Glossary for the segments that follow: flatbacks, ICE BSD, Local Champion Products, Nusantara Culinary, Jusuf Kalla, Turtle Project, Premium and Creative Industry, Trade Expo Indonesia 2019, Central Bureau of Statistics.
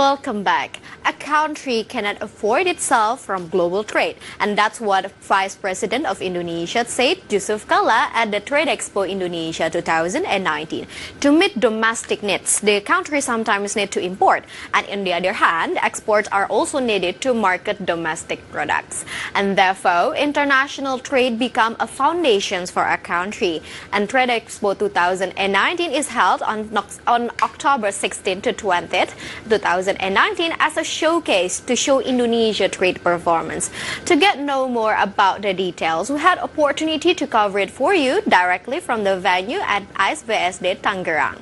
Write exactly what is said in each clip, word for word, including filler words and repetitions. Welcome back. A country cannot afford itself from global trade, and that's what Vice President of Indonesia said, Jusuf Kalla, at the Trade Expo Indonesia two thousand nineteen. To meet domestic needs, the country sometimes needs to import, and on the other hand, exports are also needed to market domestic products. And therefore, international trade becomes a foundation for a country. And Trade Expo two thousand nineteen is held on, on October sixteenth to twentieth, two thousand nineteen as a showcase to show Indonesia trade performance. To get know more about the details, we had opportunity to cover it for you directly from the venue at ICE B S D Tangerang.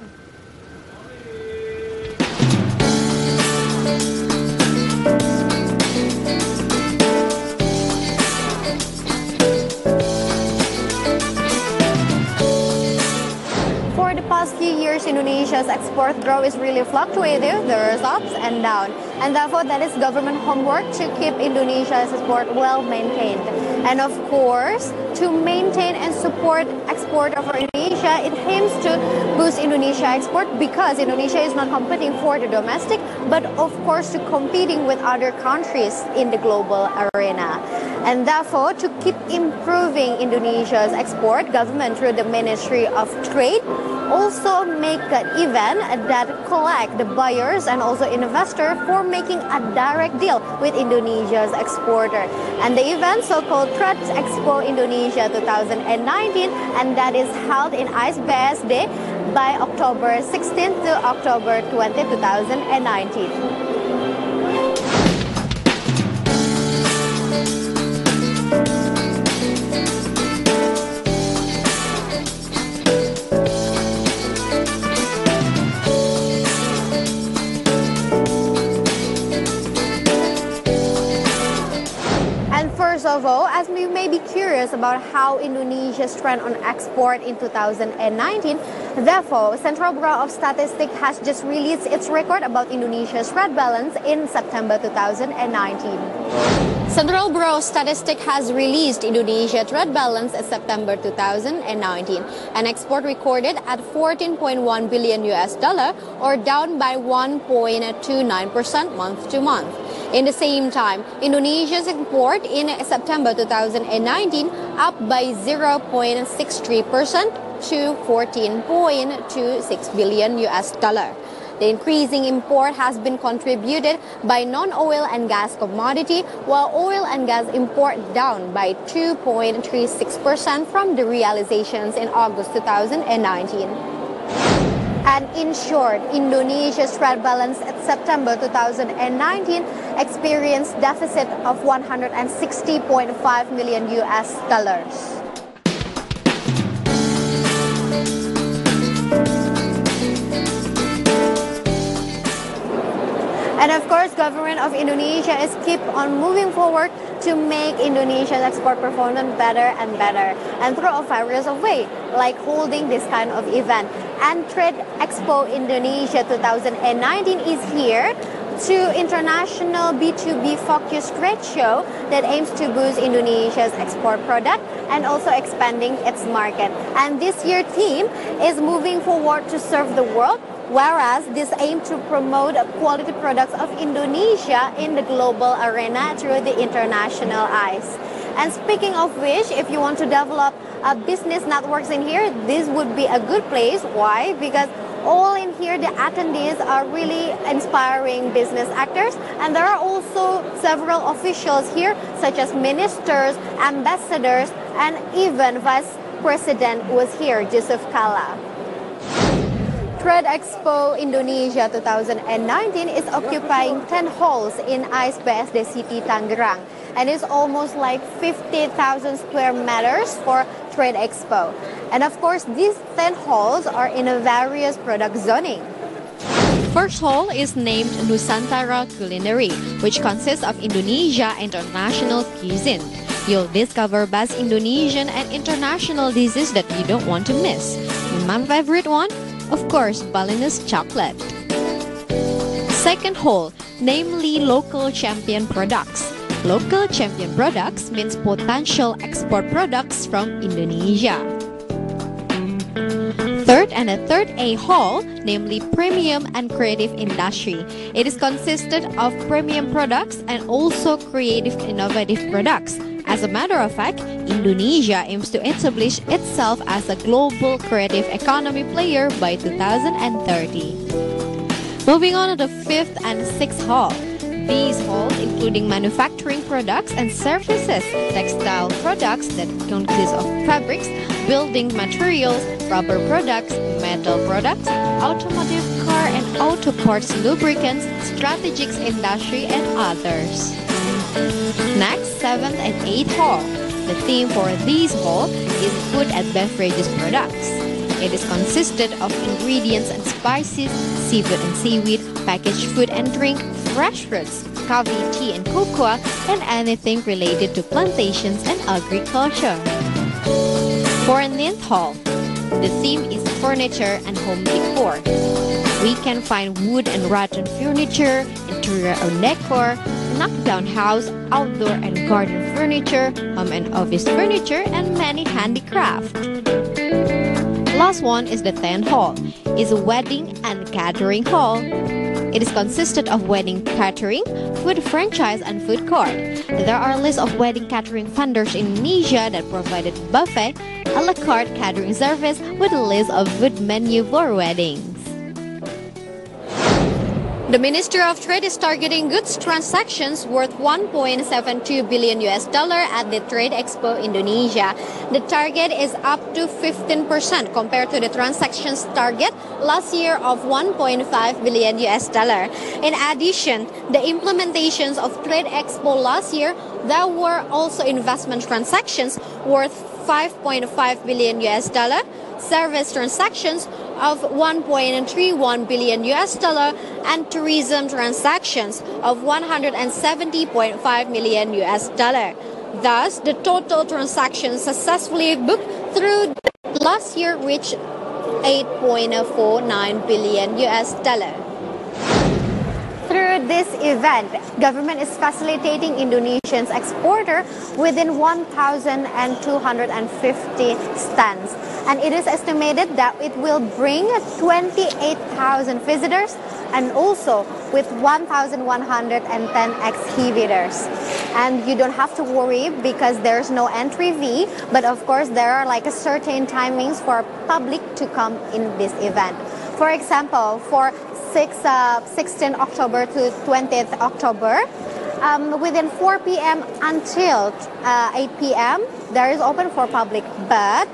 For the past few years, Indonesia's export growth is really fluctuative. There are ups and downs, and therefore that is government homework to keep Indonesia's export well maintained. And of course, to maintain and support export of Indonesia, it aims to boost Indonesia export because Indonesia is not competing for the domestic, but of course to competing with other countries in the global arena. And therefore, to keep improving Indonesia's export, government through the Ministry of Trade also make an event that collect the buyers and also investor for making a direct deal with Indonesia's exporter. And the event, so-called Trade Expo Indonesia two thousand nineteen, and that is held in ICE B S D by October sixteenth to October twentieth, two thousand nineteen. First of all, as you may be curious about how Indonesia's trend on export in two thousand nineteen, therefore, Central Bureau of Statistics has just released its record about Indonesia's trade balance in September two thousand nineteen. Central Bureau of Statistics has released Indonesia trade balance in September two thousand nineteen, and export recorded at fourteen point one billion U S dollar, or down by one point two nine percent month to month. In the same time, Indonesia's import in September two thousand nineteen up by zero point six three percent to fourteen point two six billion U S dollar. The increasing import has been contributed by non-oil and gas commodity, while oil and gas import down by two point three six percent from the realizations in August two thousand nineteen. And in short, Indonesia's trade balance at September two thousand nineteen experienced deficit of one hundred sixty point five million U S dollars. And of course, government of Indonesia is keep on moving forward to make Indonesia's export performance better and better, and through a various of way, like holding this kind of event. And Trade Expo Indonesia two thousand nineteen is here to international B two B focused trade show that aims to boost Indonesia's export product and also expanding its market. And this year theme is moving forward to serve the world, whereas this aims to promote quality products of Indonesia in the global arena through the international eyes. And speaking of which, if you want to develop a business networks in here, this would be a good place. Why? Because all in here, the attendees are really inspiring business actors, and there are also several officials here, such as ministers, ambassadors, and even Vice President was here, Jusuf Kalla. Trade Expo Indonesia two thousand nineteen is occupying ten halls in ICE B S D City Tangerang, and it's almost like fifty thousand square meters for Trade Expo. And of course, these ten halls are in a various product zoning. First hall is named Nusantara Culinary, which consists of Indonesia international cuisine. You'll discover best Indonesian and international dishes that you don't want to miss. My favorite one? Of course, Balinese chocolate. Second hall, namely Local Champion Products. Local Champion Products means potential export products from Indonesia. third and a third A hall, namely Premium and Creative Industry. It is consisted of premium products and also creative innovative products. As a matter of fact, Indonesia aims to establish itself as a global creative economy player by two thousand thirty. Moving on to the fifth and sixth hall. These halls, including manufacturing products and services, textile products that consist of fabrics, building materials, rubber products, metal products, automotive, car and auto parts, lubricants, strategic industry, and others. Next, seventh and eighth hall. The theme for these halls is food and beverages products. It is consisted of ingredients and spices, seafood and seaweed, packaged food and drink, fresh fruits, coffee, tea, and cocoa, and anything related to plantations and agriculture. For a ninth hall, the theme is furniture and home decor. We can find wood and rattan furniture, interior and decor, knockdown house, outdoor and garden furniture, home and office furniture, and many handicraft. Last one is the tenth hall. It's a wedding and catering hall. It is consisted of wedding catering, food franchise, and food court. There are a list of wedding catering vendors in Indonesia that provided buffet, a la carte catering service with a list of food menu for weddings. The Ministry of Trade is targeting goods transactions worth one point seven two billion U S dollar at the Trade Expo Indonesia. The target is up to fifteen percent compared to the transactions target last year of one point five billion U S dollar. In addition, the implementations of Trade Expo last year, there were also investment transactions worth five point five billion U S dollar, service transactions of one point three one billion U S dollar, and tourism transactions of one hundred seventy point five million U S dollar. Thus, the total transactions successfully booked through last year reached eight point four nine billion U S dollar. Through this event, government is facilitating Indonesians exporter within one thousand two hundred fifty stands. And it is estimated that it will bring twenty-eight thousand visitors and also with one thousand one hundred ten exhibitors. And you don't have to worry because there's no entry fee, but of course there are like a certain timings for public to come in this event. For example, for sixteenth October to twentieth October, um, within four P M until uh, eight P M, there is open for public, but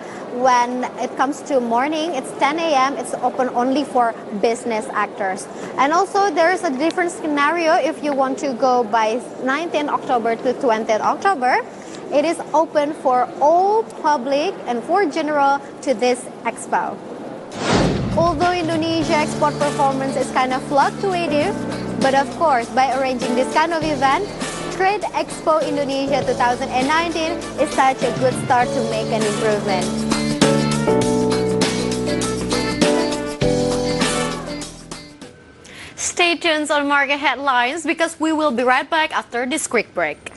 when it comes to morning, it's ten A M, it's open only for business actors. And also there is a different scenario if you want to go by nineteenth October to twentieth October. It is open for all public and for general to this expo. Although Indonesia export performance is kind of fluctuative, but of course, by arranging this kind of event, Trade Expo Indonesia two thousand nineteen is such a good start to make an improvement. Stay tuned on market headlines because we will be right back after this quick break.